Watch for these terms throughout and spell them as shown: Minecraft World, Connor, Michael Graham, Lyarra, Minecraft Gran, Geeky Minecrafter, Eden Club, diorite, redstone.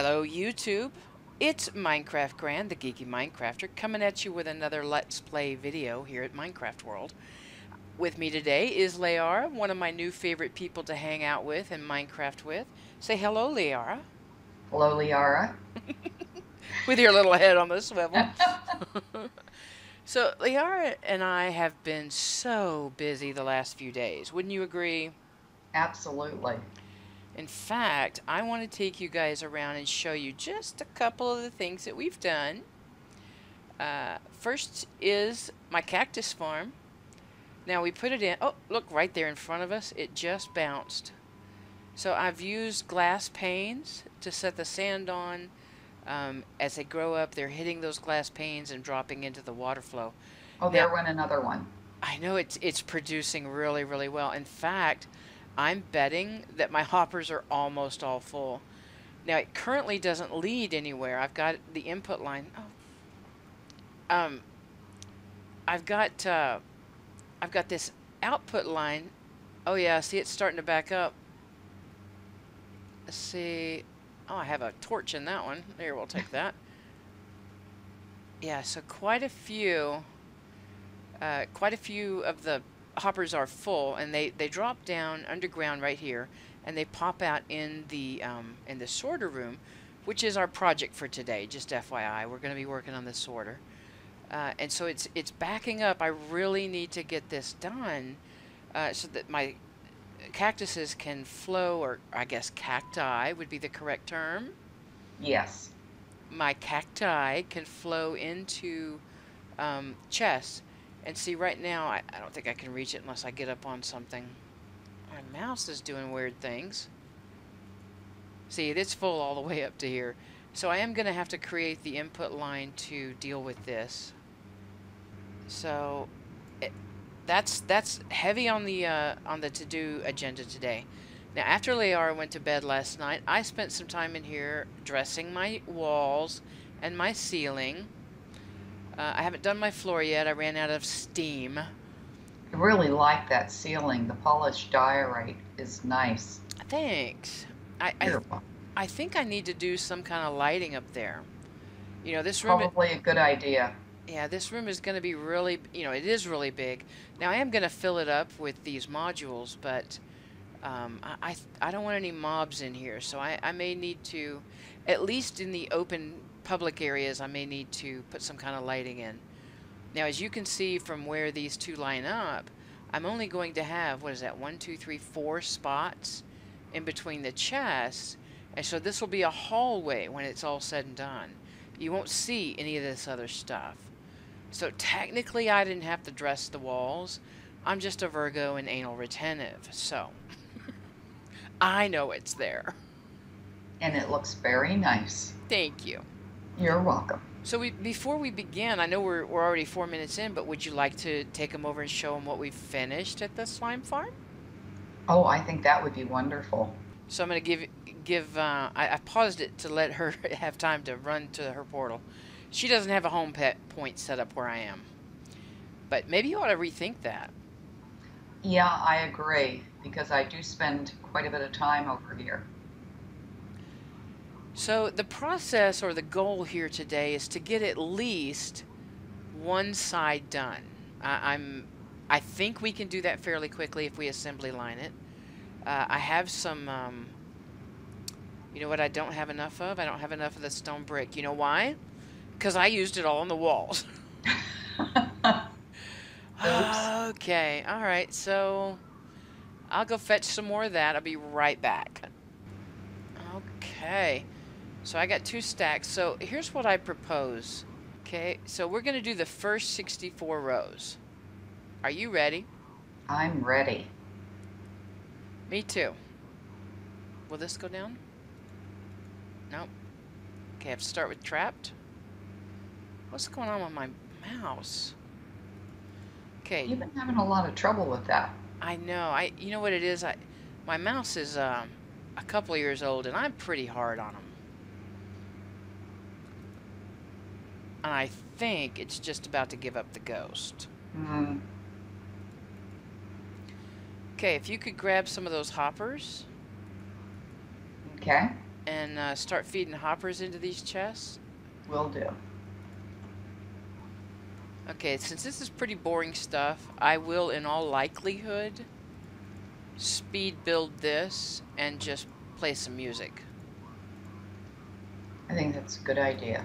Hello YouTube, it's Minecraft Gran, the Geeky Minecrafter, coming at you with another Let's Play video here at Minecraft World. With me today is Lyarra, one of my new favorite people to hang out with and Minecraft with. Say hello, Lyarra. Hello, Lyarra. With your little head on the swivel. So, Lyarra and I have been so busy the last few days. Wouldn't you agree? Absolutely. In fact, I want to take you guys around and show you just a couple of the things that we've done. First is my cactus farm. Now we put it in, oh look, right there in front of us, it just bounced. So I've used glass panes to set the sand on. As they grow up, they're hitting those glass panes and dropping into the water flow. Oh, now, there went another one. I know, it's producing really, really well. In fact, I'm betting that my hoppers are almost all full. Now, it currently doesn't lead anywhere. I've got the input line. Oh. I've got this output line. Oh yeah, see, it's starting to back up. Let's see. Oh, I have a torch in that one. There, we'll take that. Yeah, so quite a few of the hoppers are full, and they drop down underground right here, and they pop out in the sorter room, which is our project for today. Just FYI, we're going to be working on the sorter, and so it's backing up. I really need to get this done so that my cactuses can flow, or I guess cacti would be the correct term. Yes, my cacti can flow into chests. And see, right now, I don't think I can reach it unless I get up on something. My mouse is doing weird things. See, it's full all the way up to here. So I am going to have to create the input line to deal with this. So that's heavy on the to-do agenda today. Now, after Lyarra went to bed last night, I spent some time in here dressing my walls and my ceiling. I haven't done my floor yet. I ran out of steam. I really like that ceiling. The polished diorite is nice. Thanks. I think I need to do some kind of lighting up there. You know, this room... Probably a good idea. Yeah, this room is going to be really... You know, it is really big. Now, I am going to fill it up with these modules, but I don't want any mobs in here, so I may need to, at least in the open... public areas, I may need to put some kind of lighting in. Now, as you can see from where these two line up, I'm only going to have, what is that, 1, 2, 3, 4 spots in between the chests, and so this will be a hallway when it's all said and done. You won't see any of this other stuff. So technically, I didn't have to dress the walls. I'm just a Virgo and anal retentive, so I know it's there. And it looks very nice. Thank you. You're welcome. So before we begin, I know we're already 4 minutes in, but would you like to take them over and show them what we've finished at the slime farm? Oh, I think that would be wonderful. So I'm going to I paused it to let her have time to run to her portal. She doesn't have a home pet point set up where I am. But maybe you ought to rethink that. Yeah, I agree, because I do spend quite a bit of time over here. So the process or the goal here today is to get at least one side done. I think we can do that fairly quickly if we assembly line it. I have some, you know what I don't have enough of? I don't have enough of the stone brick. You know why? Because I used it all on the walls. Oops. Okay, all right, so I'll go fetch some more of that. I'll be right back. Okay. So I got 2 stacks. So here's what I propose. Okay, so we're going to do the first 64 rows. Are you ready? I'm ready. Me too. Will this go down? Nope. Okay, I have to start with trapped. What's going on with my mouse? Okay. You've been having a lot of trouble with that. I know. You know what it is? My mouse is a couple of years old, and I'm pretty hard on them. And I think it's just about to give up the ghost. Mm-hmm. Okay, if you could grab some of those hoppers. Okay. and start feeding hoppers into these chests? Will do. Okay, since this is pretty boring stuff, I will in all likelihood speed build this and just play some music. I think that's a good idea.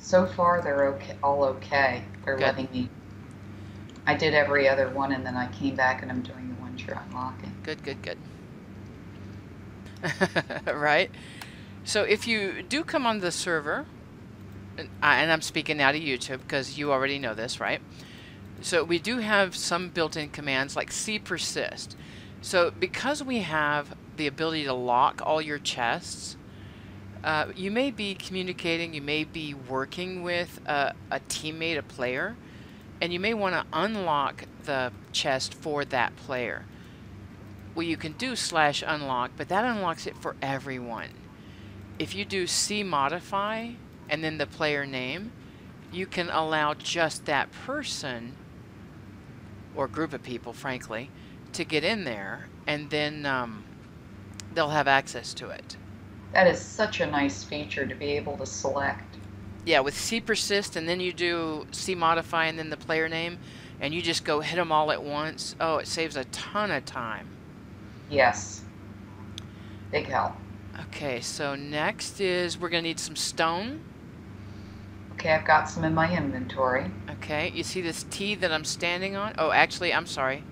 So far, they're okay, all okay. They're letting me. I did every other one, and then I came back, and I'm doing the ones you're unlocking. Good, good, good. Right? So if you do come on the server, and I'm speaking now to YouTube because you already know this, right? So we do have some built-in commands like C persist. So because we have the ability to lock all your chests, you may be communicating, you may be working with a teammate, a player, and you may want to unlock the chest for that player. Well, you can do /unlock, but that unlocks it for everyone. If you do C modify and then the player name, you can allow just that person, or group of people, frankly, to get in there, and then they'll have access to it. That is such a nice feature to be able to select. Yeah, with C persist, and then you do C modify, and then the player name, and you just go hit them all at once. Oh, it saves a ton of time. Yes. Big help. Okay, so next is we're going to need some stone. Okay, I've got some in my inventory. Okay, you see this T that I'm standing on? Oh, actually, I'm sorry.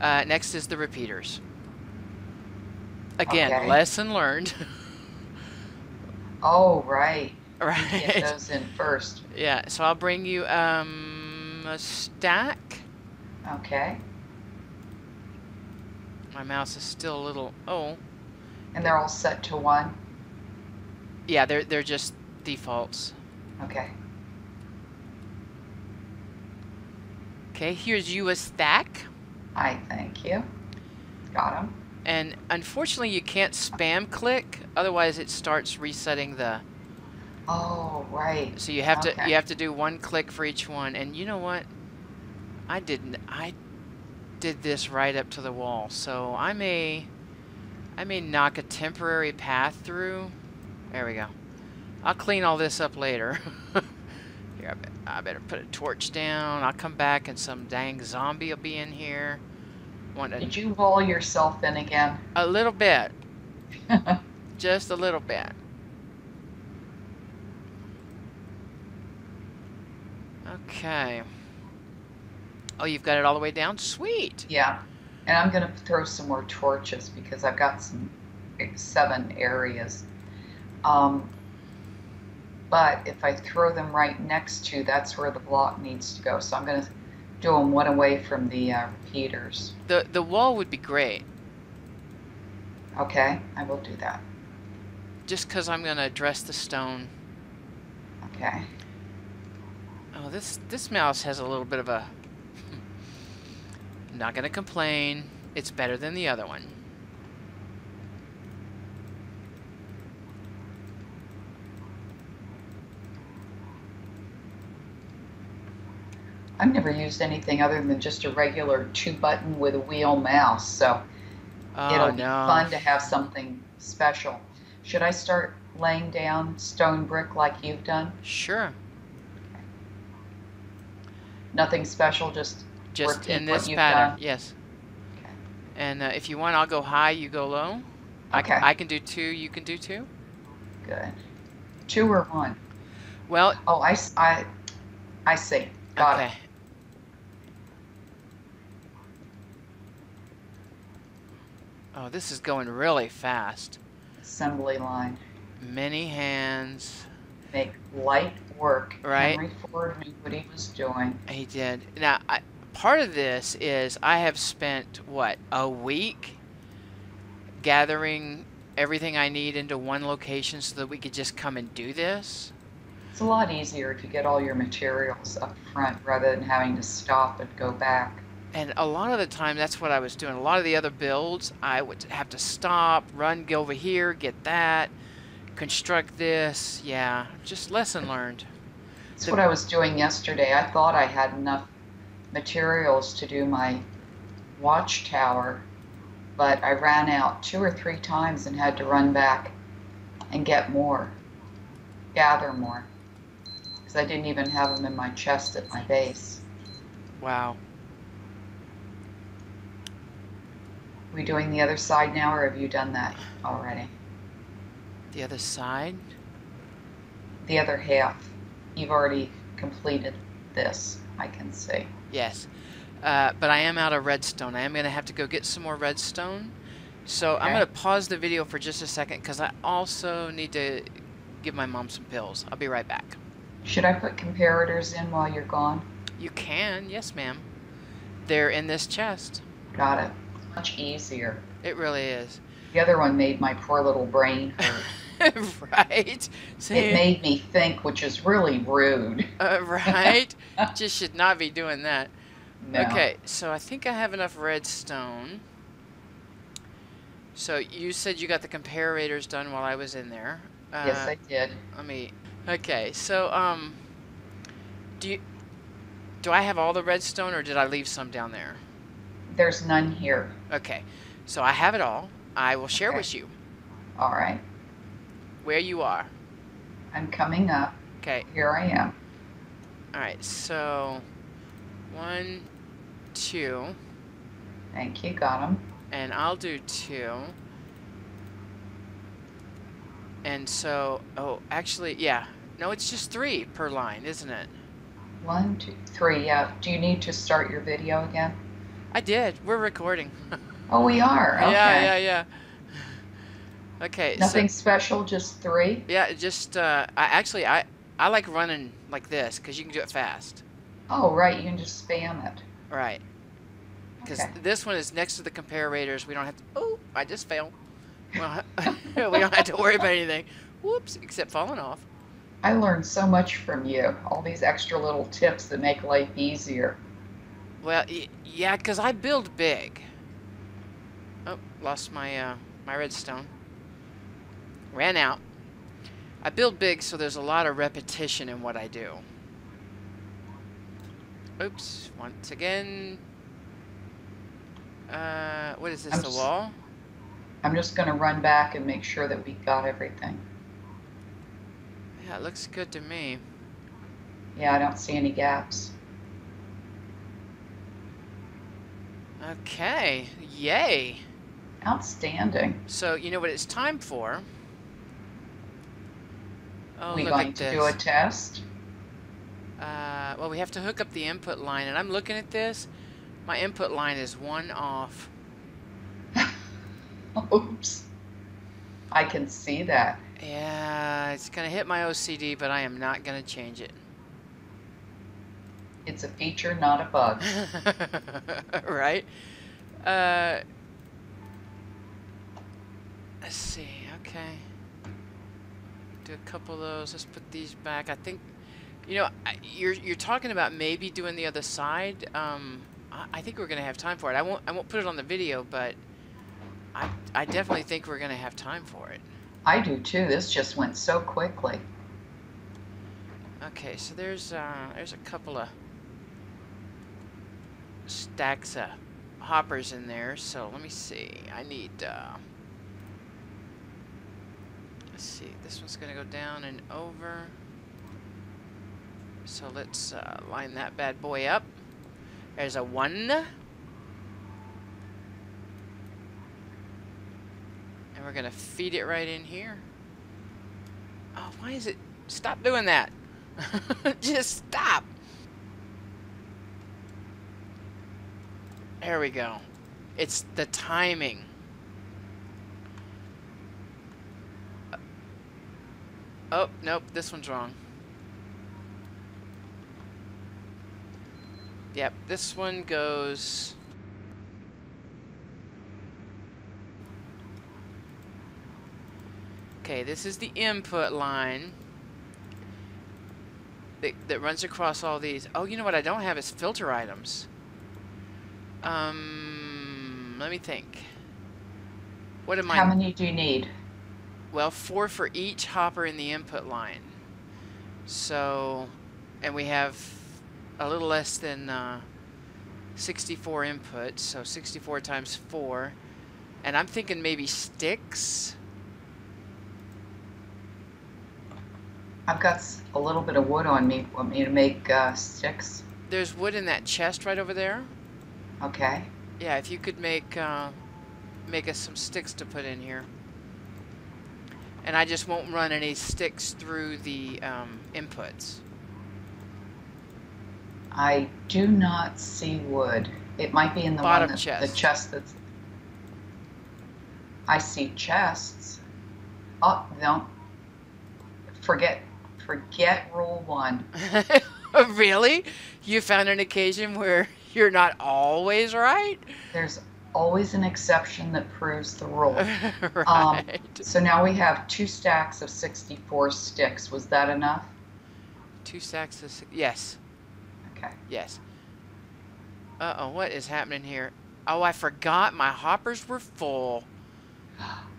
Next is the repeaters. Again, okay. Lesson learned. Oh, right. Right. Get those in first. Yeah, so I'll bring you a stack. Okay. My mouse is still a little, oh. And they're all set to 1? Yeah, they're just defaults. Okay. Okay, here's you a stack. I thank you. Got them. And unfortunately, you can't spam click; otherwise, it starts resetting the. Oh right. So you have to do one click for each one. And you know what? I didn't. I did this right up to the wall, so I may knock a temporary path through. There we go. I'll clean all this up later. Here, I better put a torch down. I'll come back, and some dang zombie will be in here. Did you wall yourself in again? A little bit. Just a little bit. Okay. Oh, you've got it all the way down? Sweet. Yeah. And I'm going to throw some more torches because I've got some 7 areas. But if I throw them right next to, that's where the block needs to go. So I'm going to do them one away from the repeaters. The wall would be great. Okay, I will do that. Just because I'm going to address the stone. Okay. Oh, this mouse has a little bit of a... I'm not gonna complain. It's better than the other one. I've never used anything other than just a regular 2-button with a wheel mouse, so it'll be fun to have something special. Should I start laying down stone brick like you've done? Sure. Nothing special, just in this pattern, yes. Okay. And if you want, I'll go high, you go low. Okay. I can do two, you can do two. Good. Two or one? Well... Oh, I see. Got it. Oh, this is going really fast. Assembly line. Many hands. Make light work. Right. Henry Ford knew what he was doing. He did. Now, part of this is I have spent, what, a week gathering everything I need into one location so that we could just come and do this. It's a lot easier if you get all your materials up front rather than having to stop and go back. And a lot of the time, that's what I was doing. A lot of the other builds, I would have to stop, run, go over here, get that, construct this. Yeah, just lesson learned. That's what I was doing yesterday. I thought I had enough materials to do my watchtower, but I ran out 2 or 3 times and had to run back and get more, gather more. I didn't even have them in my chest at my base. Wow. Are we doing the other side now, or have you done that already? The other side? The other half. You've already completed this, I can see. Yes. But I am out of redstone. I am going to have to go get some more redstone. So okay. I'm going to pause the video for just a second, because I also need to give my mom some pills. I'll be right back. Should I put comparators in while you're gone? You can, yes, ma'am. They're in this chest. Got it. Much easier. It really is. The other one made my poor little brain hurt. Right? So it made me think, which is really rude. Right? Just should not be doing that. No. Okay, so I think I have enough redstone. So you said you got the comparators done while I was in there. Yes, I did. Let me... Okay, so do I have all the redstone, or did I leave some down there? There's none here. Okay, so I have it all. I will share with you. All right. Where you are. I'm coming up. Okay. Here I am. All right, so 1, 2. Thank you, got them. And I'll do 2. And so, oh, actually, yeah. No, it's just 3 per line, isn't it? 1, 2, 3, yeah. Do you need to start your video again? I did. We're recording. Oh, we are? Okay. Yeah, yeah, yeah. Okay. Nothing special, just 3? Yeah, just, I like running like this because you can do it fast. Oh, right. You can just spam it. Right. Because this one is next to the comparators. We don't have to, oh, I just failed. Well, we don't have to worry about anything. Whoops, except falling off. I learned so much from you. All these extra little tips that make life easier. Well, yeah, because I build big. Oh, lost my my redstone. Ran out. I build big, so there's a lot of repetition in what I do. Oops, once again. What is this, the wall? I'm just going to run back and make sure that we got everything. Yeah, it looks good to me. Yeah, I don't see any gaps. Okay, yay. Outstanding. So, you know what it's time for? Oh, we're going to do a test. Well, we have to hook up the input line, and I'm looking at this. My input line is 1 off. Oops. I can see that. Yeah, it's going to hit my OCD, but I am not going to change it. It's a feature, not a bug. Right? Let's see. Okay. Do a couple of those. Let's put these back. I think, You know, you're talking about maybe doing the other side. I think we're gonna have time for it. I won't put it on the video, but I definitely think we're gonna have time for it. I do too. This just went so quickly. Okay, so there's a couple of stacks of hoppers in there. So let me see. I need. Let's see. This one's gonna go down and over. So let's line that bad boy up. There's a one. And we're going to feed it right in here. Oh, why is it? Stop doing that. Just stop. There we go. It's the timing. Oh, nope. This one's wrong. Yep, this one goes okay. This is the input line that runs across all these. Oh, you know what I don't have is filter items. Let me think. What am I? How many do you need? Well, 4 for each hopper in the input line. So, and we have a little less than 64 inputs, so 64 times 4. And I'm thinking maybe sticks. I've got a little bit of wood on me. Want me to make sticks? There's wood in that chest right over there. Okay. Yeah, if you could make us some sticks to put in here. And I just won't run any sticks through the inputs. I do not see wood. It might be in the bottom chest. The chest that's. I see chests. Oh no! Forget rule 1. Really? You found an occasion where you're not always right? There's always an exception that proves the rule. Right. So now we have 2 stacks of 64 sticks. Was that enough? 2 stacks of yes. Okay. Yes. Uh-oh, what is happening here? Oh, I forgot my hoppers were full.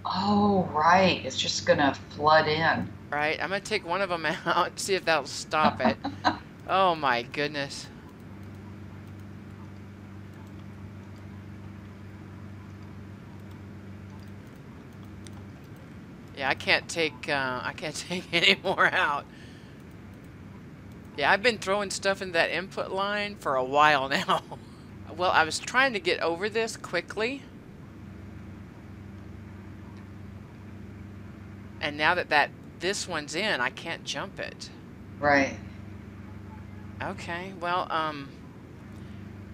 Oh, right. It's just going to flood in. Right. I'm going to take one of them out and see if that'll stop it. Oh, my goodness. Yeah, I can't take any more out. Yeah, I've been throwing stuff in that input line for a while now. Well, I was trying to get over this quickly. And now that this one's in, I can't jump it. Right. Okay, well, all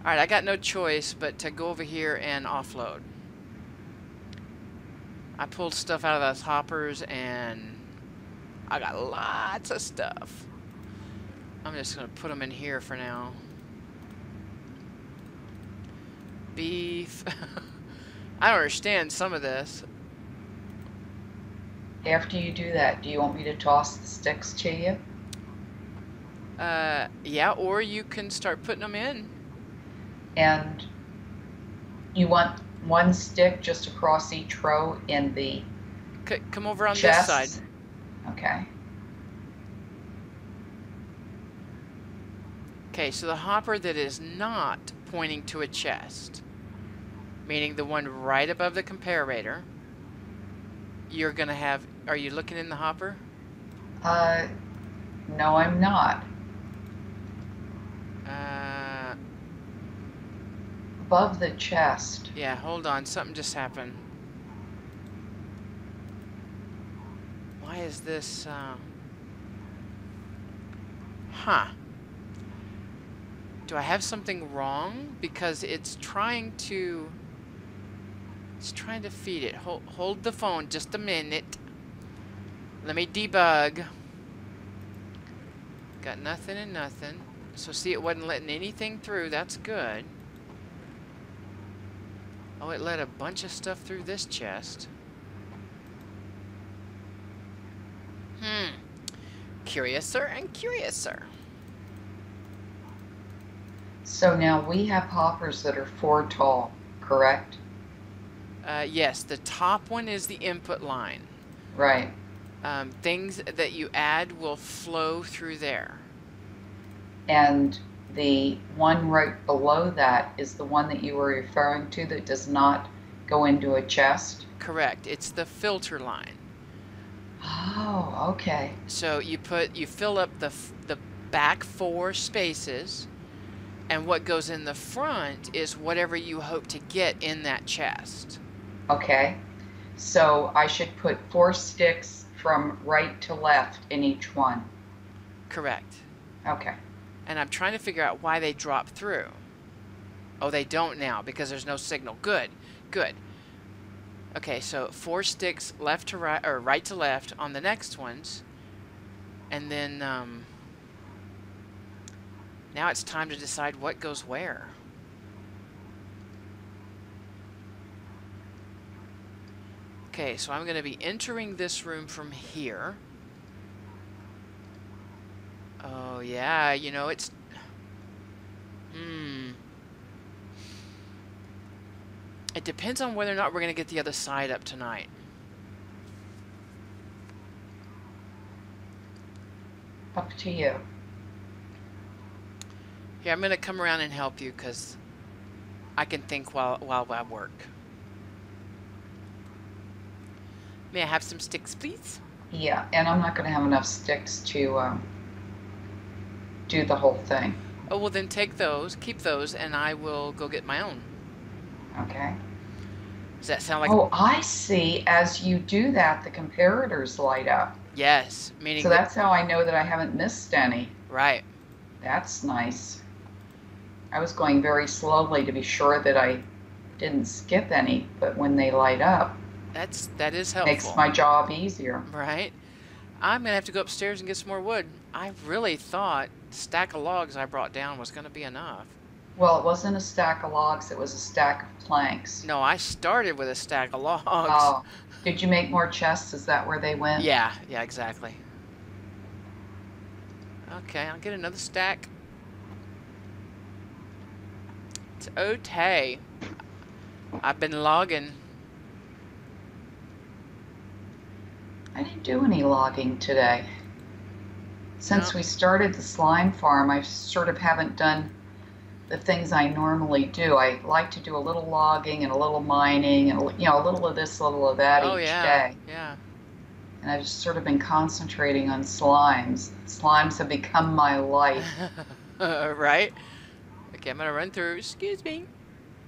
right, I got no choice but to go over here and offload. I pulled stuff out of those hoppers, and I got lots of stuff. I'm just going to put them in here for now. Beef. I don't understand some of this. After you do that, do you want me to toss the sticks to you? Yeah, or you can start putting them in. And you want 1 stick just across each row in the come over on chest. This side. Okay. Okay, so the hopper that is not pointing to a chest, meaning the one right above the comparator, you're going to have... Are you looking in the hopper? No, I'm not. Above the chest. Yeah, hold on. Something just happened. Why is this... Huh. Do I have something wrong? Because it's trying to feed it. Hold the phone just a minute. Let me debug. Got nothing and nothing. So see, it wasn't letting anything through. That's good. Oh, it let a bunch of stuff through this chest. Curiouser and curiouser. So now we have hoppers that are 4 tall, correct? Yes, the top one is the input line. Right. Things that you add will flow through there. And the one right below that is the one that you were referring to that does not go into a chest? Correct. It's the filter line. Oh, okay. So you put, you fill up the back 4 spaces, and what goes in the front is whatever you hope to get in that chest. Okay. So I should put 4 sticks from right to left in each one. Correct. Okay. And I'm trying to figure out why they drop through. Oh, they don't now because there's no signal. Good. Good. Okay, so 4 sticks left to right, or right to left on the next ones. And then now it's time to decide what goes where. Okay, so I'm going to be entering this room from here. Oh, yeah, you know, it's... It depends on whether or not we're going to get the other side up tonight. Up to you. Here, I'm going to come around and help you because I can think while I work. May I have some sticks, please? Yeah, and I'm not going to have enough sticks to do the whole thing. Oh, well, then take those, keep those, and I will go get my own. Okay. Does that sound like... Oh, I see. As you do that, the comparators light up. Yes. Meaning. So that's how I know that I haven't missed any. Right. That's nice. I was going very slowly to be sure that I didn't skip any, but when they light up... That is helpful. Makes my job easier. Right. I'm going to have to go upstairs and get some more wood. I really thought the stack of logs I brought down was going to be enough. Well, it wasn't a stack of logs, it was a stack of planks. No, I started with a stack of logs. Oh, did you make more chests? Is that where they went? Yeah, yeah, exactly. Okay, I'll get another stack. It's okay. I've been logging. I didn't do any logging today. Since we started the slime farm, I sort of haven't done the things I normally do. I like to do a little logging and a little mining and, you know, a little of this, a little of that each day. Yeah. And I've just sort of been concentrating on slimes. Slimes have become my life. Right? Okay, I'm going to run through. Excuse me.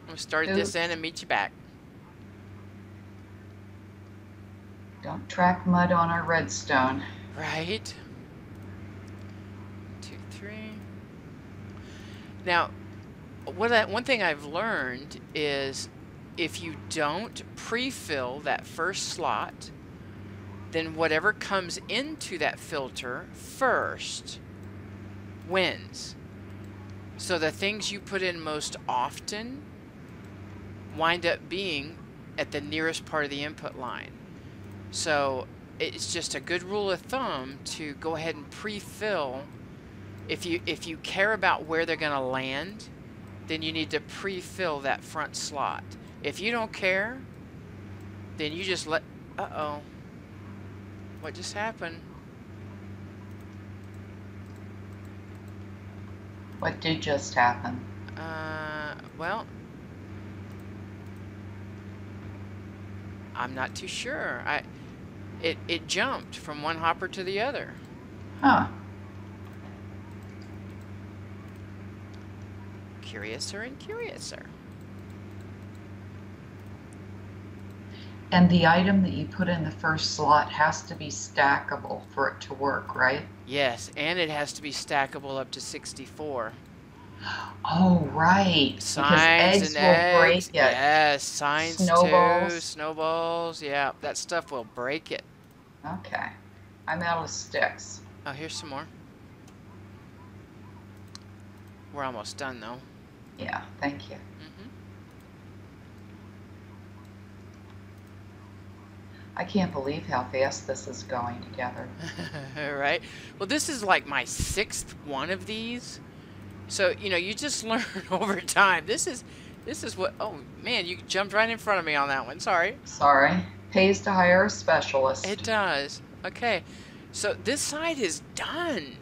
I'm going to start this end and meet you back. Don't track mud on our redstone. Right. 2, 3. Now, one thing I've learned is if you don't pre-fill that first slot, then whatever comes into that filter first wins. So the things you put in most often wind up being at the nearest part of the input line. So it's just a good rule of thumb to go ahead and pre-fill. If you care about where they're going to land, then you need to pre-fill that front slot. If you don't care, then you just let... Uh-oh. What just happened? What did just happen? Well... I'm not too sure. It jumped from one hopper to the other. Huh. Curiouser and curiouser. And the item that you put in the first slot has to be stackable for it to work, right? Yes, and it has to be stackable up to 64. Oh, right. Signs and eggs. Yes, signs too. Snowballs. Yeah, that stuff will break it. Okay. I'm out of sticks. Oh, here's some more. We're almost done, though. Yeah, thank you. Mm-hmm. I can't believe how fast this is going together. Right? Well, this is like my 6th one of these. So, you know, you just learn over time. This is what, oh man, you jumped right in front of me on that one. Sorry. Sorry. Pays to hire a specialist. It does. Okay. So this side is done.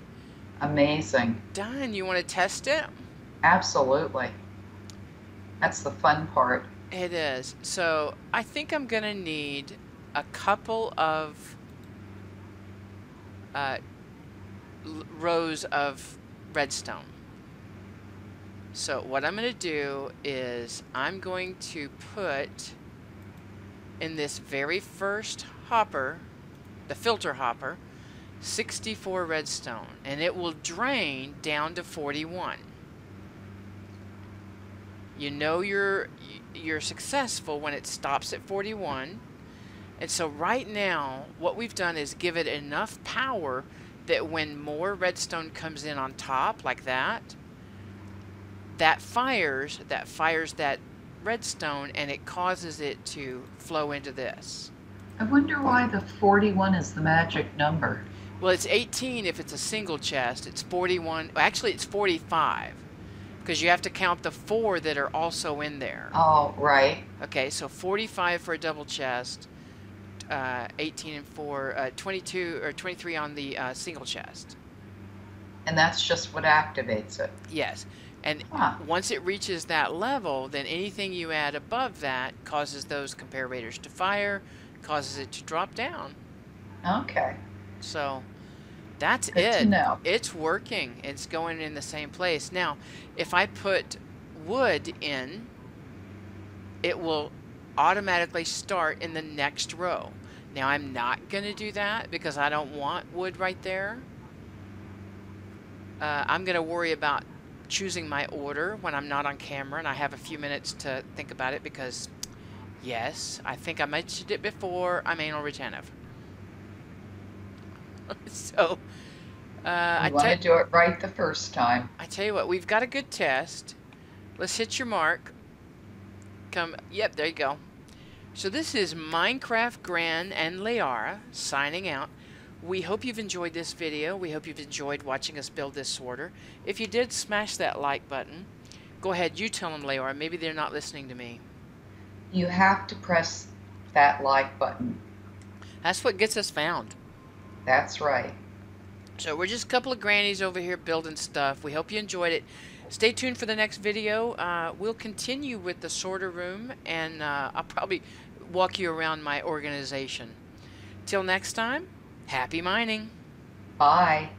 Amazing. Done. You want to test it? Absolutely. That's the fun part. It is. So I think I'm going to need a couple of rows of redstone. So what I'm going to do is I'm going to put in this very first hopper, the filter hopper, 64 redstone, and it will drain down to 41. You know you're successful when it stops at 41. And so right now what we've done is give it enough power that when more redstone comes in on top like that, that fires that redstone, and it causes it to flow into this. I wonder why the 41 is the magic number. Well, it's 18 if it's a single chest. It's 41. Actually, it's 45, because you have to count the 4 that are also in there. Oh, right. Okay, so 45 for a double chest, 18 and 4, 22 or 23 on the single chest. And that's just what activates it. Yes. And once it reaches that level, then anything you add above that causes those comparators to fire, causes it to drop down. Okay. So that's good it. To know. It's working. It's going in the same place. Now, if I put wood in, it will automatically start in the next row. Now, I'm not going to do that because I don't want wood right there. I'm going to worry about choosing my order when I'm not on camera and I have a few minutes to think about it, because yes, I think I mentioned it before, I'm anal retentive. So I want to do it right the first time. I tell you what, we've got a good test. Let's hit your mark. Come, yep, there you go. So this is Minecraft Gran and Lyarra signing out. We hope you've enjoyed this video. We hope you've enjoyed watching us build this sorter. If you did, smash that like button. Go ahead, you tell them, Lyarra. Maybe they're not listening to me. You have to press that like button. That's what gets us found. That's right. So we're just a couple of grannies over here building stuff. We hope you enjoyed it. Stay tuned for the next video. We'll continue with the sorter room, and I'll probably walk you around my organization. Till next time. Happy mining. Bye.